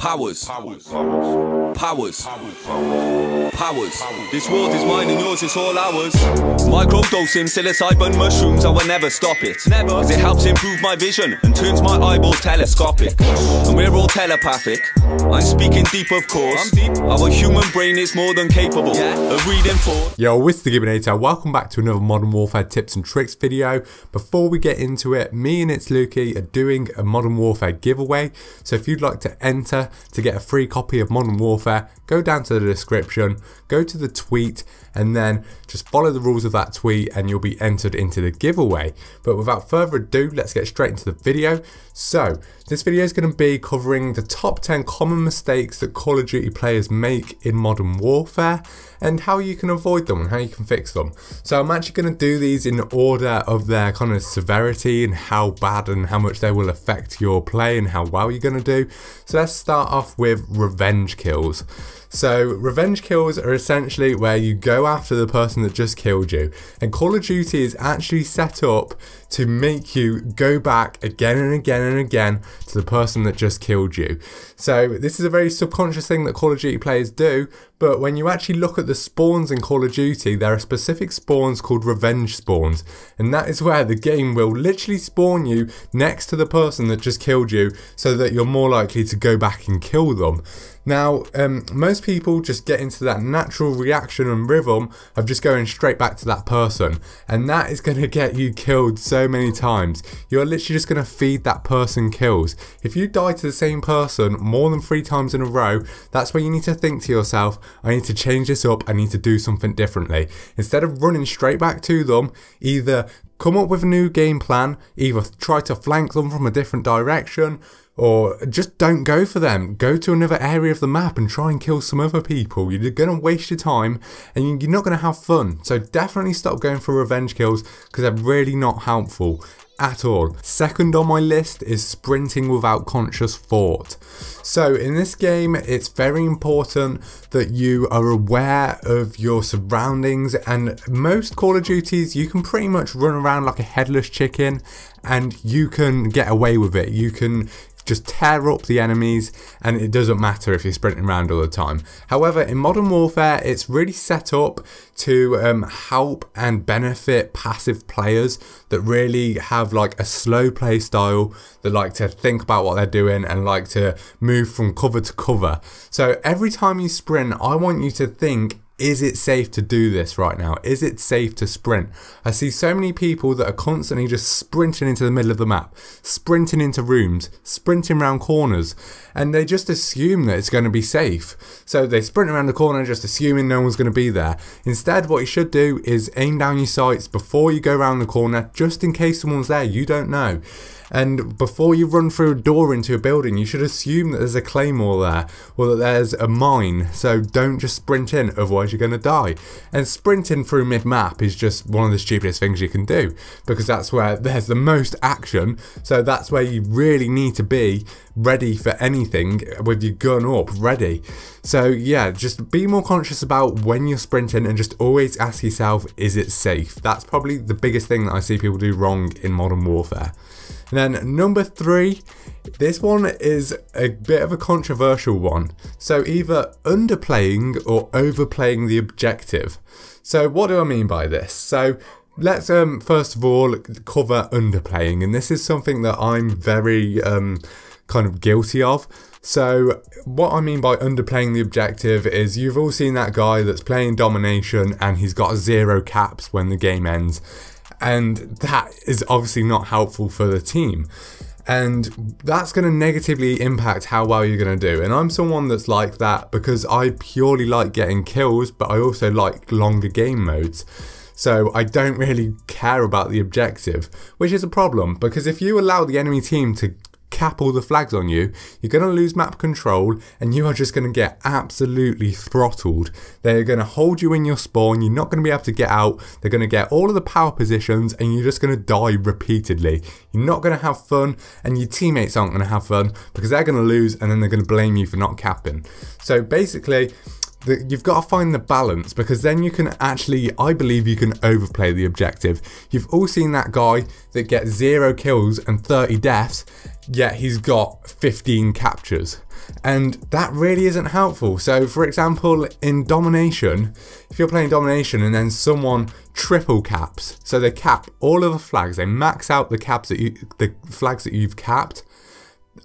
Powers. This world is mine and yours, it's all ours. Microdosing psilocybin mushrooms, I will never stop it. Never, cause it helps improve my vision and turns my eyeballs telescopic. And we're all telepathic. I'm speaking deep, of course. Our human brain is more than capable of reading thoughts. Yo, it's the Gibbonator. Welcome back to another Modern Warfare tips and tricks video. Before we get into it, me and it's Lukey are doing a Modern Warfare giveaway. So if you'd like to enter to get a free copy of Modern Warfare, go down to the description, go to the tweet, and then just follow the rules of that tweet and you'll be entered into the giveaway. But without further ado, let's get straight into the video. So this video is going to be covering the top 10 common mistakes that Call of Duty players make in Modern Warfare and how you can avoid them and how you can fix them. So I'm actually going to do these in order of their kind of severity and how bad and how much they will affect your play and how well you're going to do. So let's start off with revenge kills. So revenge kills are essentially where you go after the person that just killed you, and Call of Duty is actually set up to make you go back again and again and again to the person that just killed you. So this is a very subconscious thing that Call of Duty players do, but when you actually look at the spawns in Call of Duty, there are specific spawns called revenge spawns, and that is where the game will literally spawn you next to the person that just killed you so that you're more likely to go back and kill them. Now, most people just get into that natural reaction and rhythm of just going straight back to that person, and that is going to get you killed so many times. You're literally just going to feed that person kills. If you die to the same person more than 3 times in a row, that's where you need to think to yourself, I need to change this up, I need to do something differently. Instead of running straight back to them, either come up with a new game plan, either try to flank them from a different direction, or just don't go for them. Go to another area of the map and try and kill some other people. You're going to waste your time and you're not going to have fun. So definitely stop going for revenge kills because they're really not helpful at all. Second on my list is sprinting without conscious thought. So in this game, it's very important that you are aware of your surroundings, and most Call of Duties, you can pretty much run around like a headless chicken and you can get away with it. You can just tear up the enemies and it doesn't matter if you're sprinting around all the time. However, in Modern Warfare, it's really set up to help and benefit passive players that really have like a slow play style, that like to think about what they're doing and like to move from cover to cover. So every time you sprint, I want you to think, is it safe to do this right now? Is it safe to sprint? I see so many people that are constantly just sprinting into the middle of the map, sprinting into rooms, sprinting around corners, and they just assume that it's going to be safe. So they sprint around the corner just assuming no one's going to be there. Instead, what you should do is aim down your sights before you go around the corner, just in case someone's there, you don't know. And before you run through a door into a building, you should assume that there's a claymore there or that there's a mine. So don't just sprint in, otherwise you're going to die. And sprinting through mid-map is just one of the stupidest things you can do because that's where there's the most action. So that's where you really need to be ready for anything with your gun up, ready. So yeah, just be more conscious about when you're sprinting and just always ask yourself, is it safe? That's probably the biggest thing that I see people do wrong in Modern Warfare. And then number 3, this one is a bit of a controversial one. So either underplaying or overplaying the objective. So what do I mean by this? So let's first of all cover underplaying, and this is something that I'm very kind of guilty of. So what I mean by underplaying the objective is you've all seen that guy that's playing domination and he's got 0 caps when the game ends. And that is obviously not helpful for the team. And that's going to negatively impact how well you're going to do. And I'm someone that's like that because I purely like getting kills, but I also like longer game modes. So I don't really care about the objective, which is a problem because if you allow the enemy team to cap all the flags on you, you're going to lose map control and you are just going to get absolutely throttled. They're going to hold you in your spawn, you're not going to be able to get out, they're going to get all of the power positions and you're just going to die repeatedly. You're not going to have fun and your teammates aren't going to have fun because they're going to lose and then they're going to blame you for not capping. So basically, you've got to find the balance, because then you can actually, I believe you can overplay the objective. You've all seen that guy that gets 0 kills and 30 deaths, yet he's got 15 captures. And that really isn't helpful. So for example, in domination, if you're playing domination and then someone triple caps, so they cap all of the flags, they max out the flags that you've capped,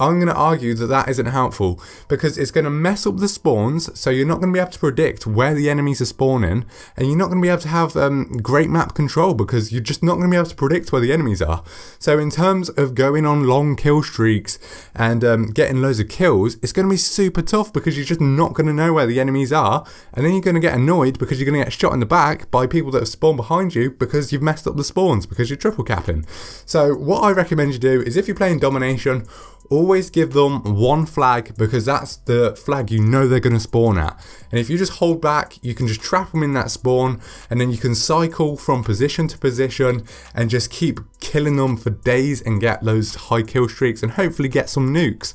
I'm going to argue that that isn't helpful, because it's going to mess up the spawns, so you're not going to be able to predict where the enemies are spawning, and you're not going to be able to have great map control, because you're just not going to be able to predict where the enemies are. So in terms of going on long kill streaks and getting loads of kills, it's going to be super tough, because you're just not going to know where the enemies are, and then you're going to get annoyed because you're going to get shot in the back by people that have spawned behind you because you've messed up the spawns because you're triple capping. So what I recommend you do is, if you're playing domination, always give them one flag, because that's the flag you know they're going to spawn at. And if you just hold back, you can just trap them in that spawn, and then you can cycle from position to position and just keep killing them for days and get those high kill streaks and hopefully get some nukes.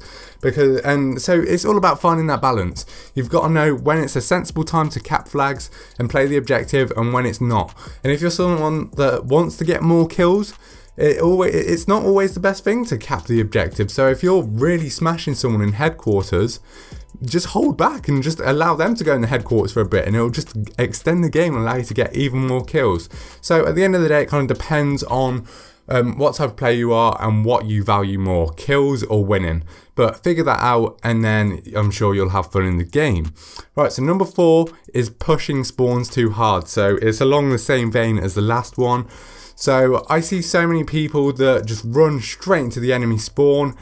So it's all about finding that balance. You've got to know when it's a sensible time to cap flags and play the objective, and when it's not. And if you're someone that wants to get more kills, it's not always the best thing to cap the objective. So if you're really smashing someone in headquarters, just hold back and just allow them to go in the headquarters for a bit, and it'll just extend the game and allow you to get even more kills. So at the end of the day, it kind of depends on what type of player you are and what you value more, kills or winning. But figure that out, and then I'm sure you'll have fun in the game. Right, so number 4 is pushing spawns too hard. So it's along the same vein as the last one. So I see so many people that just run straight into the enemy spawn,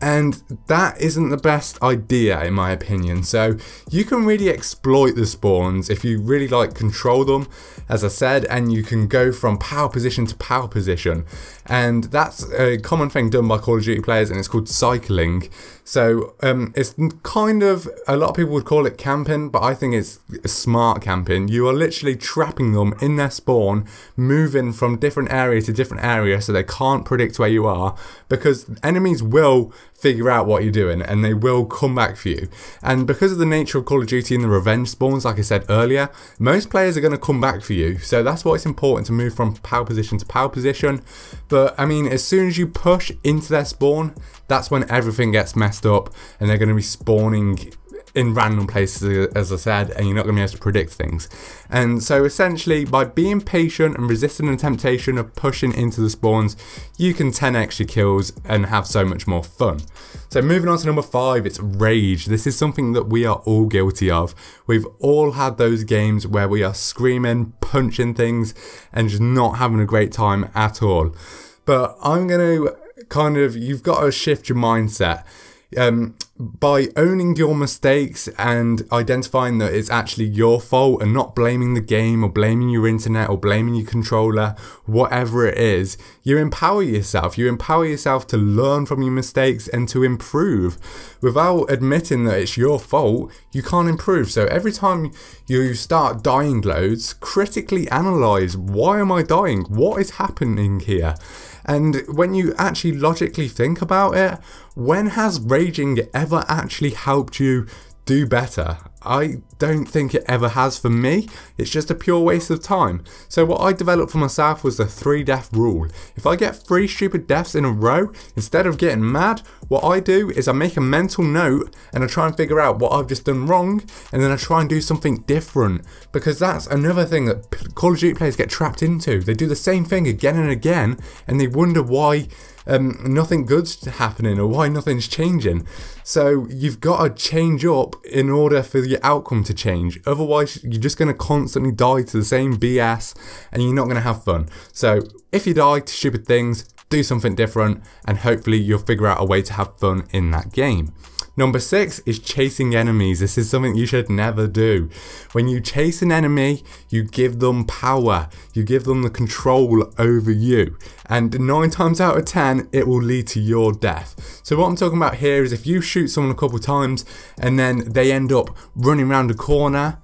and that isn't the best idea in my opinion. So you can really exploit the spawns if you really control them, as I said, and you can go from power position to power position. And that's a common thing done by Call of Duty players, and it's called cycling. So it's kind of, a lot of people would call it camping, but I think it's smart camping. You are literally trapping them in their spawn, moving from different area to different area so they can't predict where you are, because enemies will figure out what you're doing and they will come back for you. And because of the nature of Call of Duty and the revenge spawns, like I said earlier, most players are going to come back for you. So that's why it's important to move from power position to power position. But I mean, as soon as you push into their spawn, that's when everything gets messed up, and they're going to be spawning in random places, as I said, and you're not going to be able to predict things. And so essentially, by being patient and resisting the temptation of pushing into the spawns, you can 10x your kills and have so much more fun. So moving on to number 5, it's rage. This is something that we are all guilty of. We've all had those games where we are screaming, punching things, and just not having a great time at all. But I'm going to you've got to shift your mindset. By owning your mistakes and identifying that it's actually your fault and not blaming the game or blaming your internet or blaming your controller, whatever it is, you empower yourself. You empower yourself to learn from your mistakes and to improve. Without admitting that it's your fault, you can't improve. So every time you start dying loads, critically analyze, why am I dying? What is happening here? And when you actually logically think about it, when has raging ever actually helped you do better? I don't think it ever has for me. It's just a pure waste of time. So what I developed for myself was the 3 death rule. If I get 3 stupid deaths in a row, instead of getting mad, what I do is I make a mental note and I try and figure out what I've just done wrong, and then I try and do something different. Because that's another thing that Call of Duty players get trapped into. They do the same thing again and again, and they wonder why nothing good's happening or why nothing's changing. So you've got to change up in order for your outcome to change. Otherwise, you're just going to constantly die to the same BS and you're not going to have fun. So if you die to stupid things, do something different, and hopefully you'll figure out a way to have fun in that game. Number 6 is chasing enemies. This is something you should never do. When you chase an enemy, you give them power. You give them the control over you. And 9 times out of 10, it will lead to your death. So what I'm talking about here is if you shoot someone a couple times and then they end up running around a corner,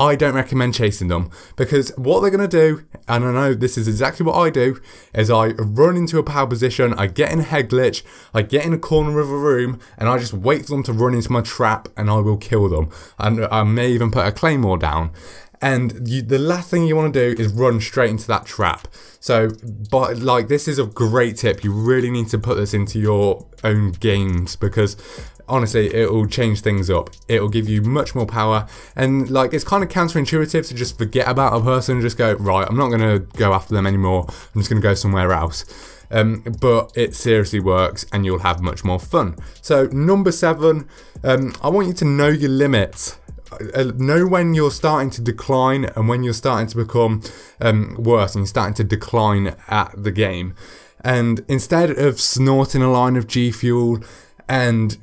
I don't recommend chasing them, because what they're going to do, and I know this is exactly what I do, is I run into a power position, I get in a head glitch, I get in a corner of a room, and I just wait for them to run into my trap and I will kill them. And I may even put a claymore down. And the last thing you want to do is run straight into that trap. So, but like, this is a great tip. You really need to put this into your own games, because honestly, it will change things up. It will give you much more power, and like, it's kind of counterintuitive to just forget about a person and just go, right, I'm not going to go after them anymore, I'm just going to go somewhere else. But it seriously works, and you'll have much more fun. So number 7, I want you to know your limits. Know when you're starting to decline and when you're starting to become worse and you're starting to decline at the game. And instead of snorting a line of G-Fuel and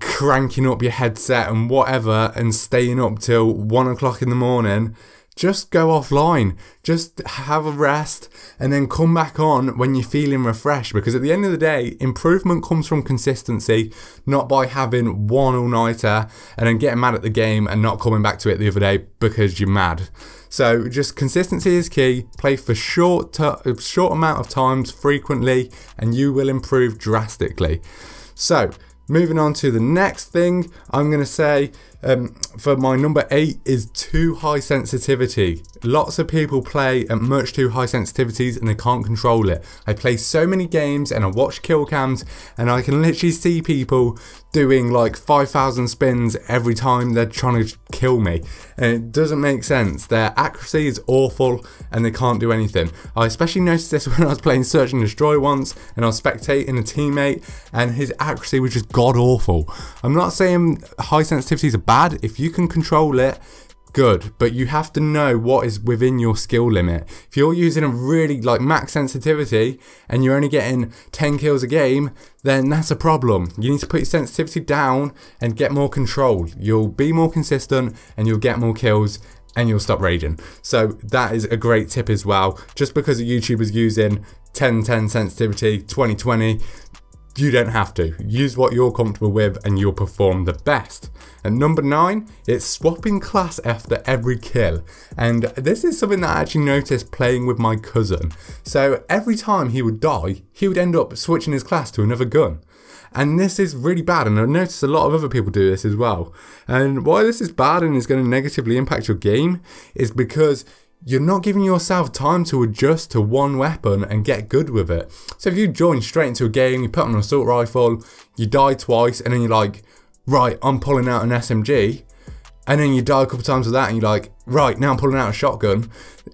cranking up your headset and whatever and staying up till 1 o'clock in the morning, just go offline, just have a rest, and then come back on when you're feeling refreshed. Because at the end of the day, improvement comes from consistency, not by having one all-nighter and then getting mad at the game and not coming back to it the other day because you're mad. So just consistency is key. Play for short amount of times frequently, and you will improve drastically. So moving on to the next thing, I'm going to say for my number 8 is too high sensitivity. Lots of people play at much too high sensitivities and they can't control it. I play so many games and I watch kill cams, and I can literally see people doing like 5,000 spins every time they're trying to kill me, and it doesn't make sense. Their accuracy is awful and they can't do anything. I especially noticed this when I was playing Search and Destroy once, and I was spectating a teammate and his accuracy was just god awful. I'm not saying high sensitivities are bad. If you can control it, good, but you have to know what is within your skill limit. If you're using a really like max sensitivity and you're only getting 10 kills a game, then that's a problem. You need to put your sensitivity down and get more control. You'll be more consistent and you'll get more kills and you'll stop raging. So that is a great tip as well. Just because a YouTuber's using 10-10 sensitivity, 20-20, you don't have to. Use what you're comfortable with and you'll perform the best. And number 9, it's swapping class after every kill. And this is something that I actually noticed playing with my cousin. So every time he would die, he would end up switching his class to another gun. And this is really bad, and I've noticed a lot of other people do this as well. And why this is bad and is going to negatively impact your game is because you're not giving yourself time to adjust to one weapon and get good with it. So if you join straight into a game, you put on an assault rifle, you die twice, and then you're like, right, I'm pulling out an SMG, and then you die a couple times with that, and you're like, right, now I'm pulling out a shotgun.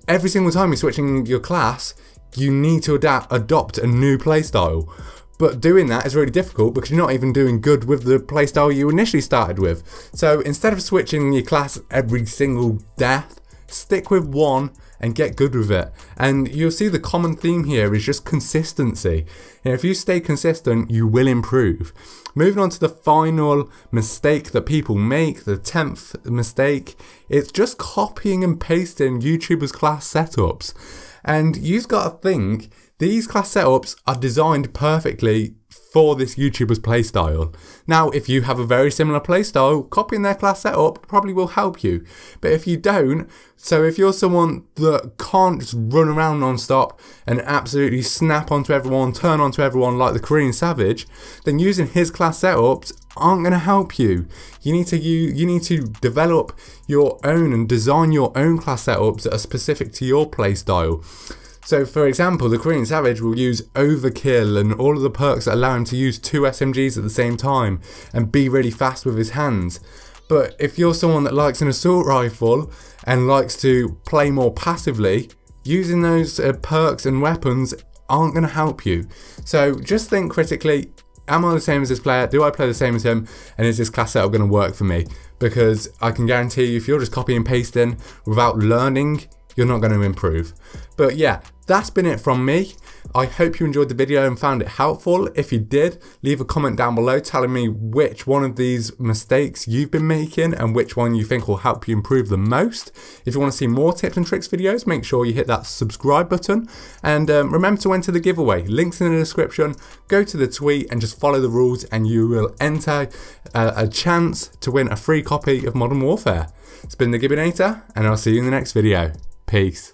Every single time you're switching your class, you need to adopt a new playstyle. But doing that is really difficult because you're not even doing good with the playstyle you initially started with. So instead of switching your class every single death, stick with one and get good with it. And you'll see the common theme here is just consistency. And if you stay consistent, you will improve. Moving on to the final mistake that people make, the 10th mistake, it's just copying and pasting YouTubers' class setups. And you've got to think, these class setups are designed perfectly for this YouTuber's playstyle. Now, if you have a very similar playstyle, copying their class setup probably will help you. But if you don't, so if you're someone that can't just run around non-stop and absolutely snap onto everyone, turn onto everyone like the Korean Savage, then using his class setups aren't going to help you. You need to develop your own and design your own class setups that are specific to your playstyle. So for example, the Korean Savage will use overkill and all of the perks that allow him to use 2 SMGs at the same time and be really fast with his hands. But if you're someone that likes an assault rifle and likes to play more passively, using those perks and weapons aren't going to help you. So just think critically, am I the same as this player? Do I play the same as him? And is this class setup going to work for me? Because I can guarantee you, if you're just copying and pasting without learning, you're not going to improve. But yeah, that's been it from me. I hope you enjoyed the video and found it helpful. If you did, leave a comment down below telling me which one of these mistakes you've been making and which one you think will help you improve the most. If you want to see more tips and tricks videos, make sure you hit that subscribe button. And remember to enter the giveaway. Links in the description. Go to the tweet and just follow the rules, and you will enter a chance to win a free copy of Modern Warfare. It's been The Gibbonator, and I'll see you in the next video. Peace.